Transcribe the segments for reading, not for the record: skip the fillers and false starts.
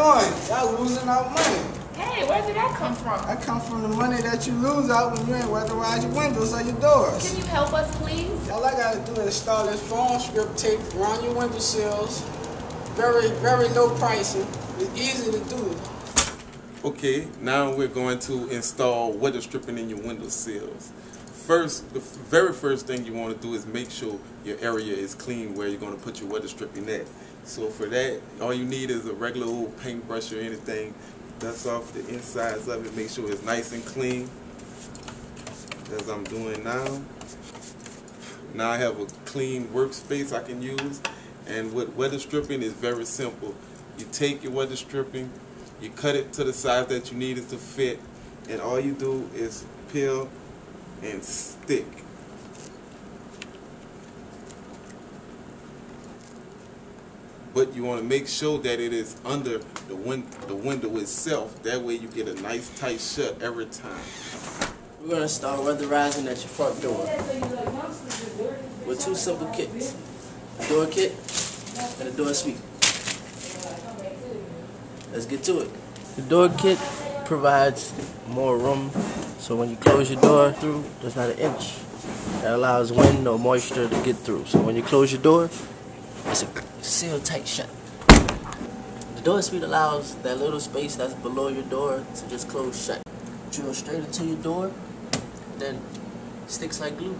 doing? Y'all losing out money. Hey, where did that come from? That comes from the money that you lose out when you ain't weatherize your windows or your doors. Can you help us, please? All I gotta do is install this foam strip tape around your window sills. Very, very low pricing. It's easy to do. Okay, now we're going to install weather stripping in your window sills. First, the very first thing you want to do is make sure your area is clean where you're going to put your weather stripping at. So for that, all you need is a regular old paintbrush or anything. Dust off the insides of it, make sure it's nice and clean, as I'm doing now. Now I have a clean workspace I can use, and with weather stripping is very simple. You take your weather stripping, you cut it to the size that you need it to fit, and all you do is peel and stick. But you want to make sure that it is under the window itself. That way you get a nice tight shut every time. We're going to start weatherizing at your front door with two simple kits. A door kit and a door sweep. Let's get to it. The door kit provides more room, so when you close your door through, there's not an inch. That allows wind or moisture to get through. So when you close your door, it's a seal tight shut. The door sweep allows that little space that's below your door to just close shut. Drill straight into your door, then sticks like glue.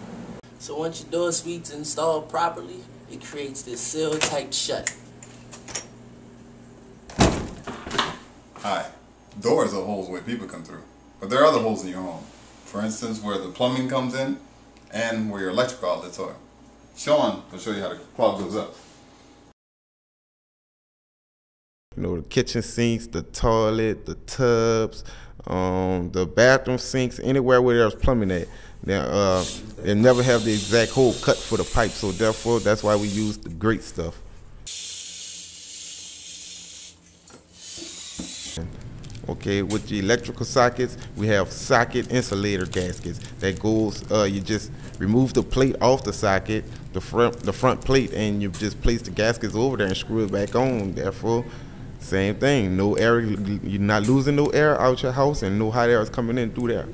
So once your door sweep's installed properly, it creates this seal tight shut. Hi. Doors are holes where people come through, but there are other holes in your home. For instance, where the plumbing comes in and where your electrical outlets are. Sean will show you how to plug those up. You know, the kitchen sinks, the toilet, the tubs, the bathroom sinks, anywhere where there's plumbing at. Now, they never have the exact hole cut for the pipe, so therefore that's why we use the great stuff. Okay, with the electrical sockets, we have socket insulator gaskets that goes, you just remove the plate off the socket, the front plate, and you just place the gaskets over there and screw it back on. Therefore, same thing, no air, you're not losing no air out your house, and no hot air is coming in through there.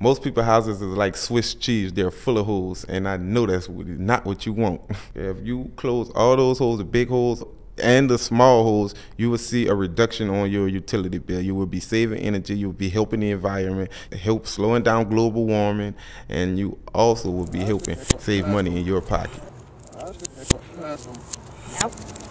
Most people's houses is like Swiss cheese, they're full of holes, and I know that's not what you want. If you close all those holes, the big holes and the small holes, you will see a reduction on your utility bill. You will be saving energy, you will be helping the environment, help slowing down global warming, and you also will be helping save money in your pocket. Yep.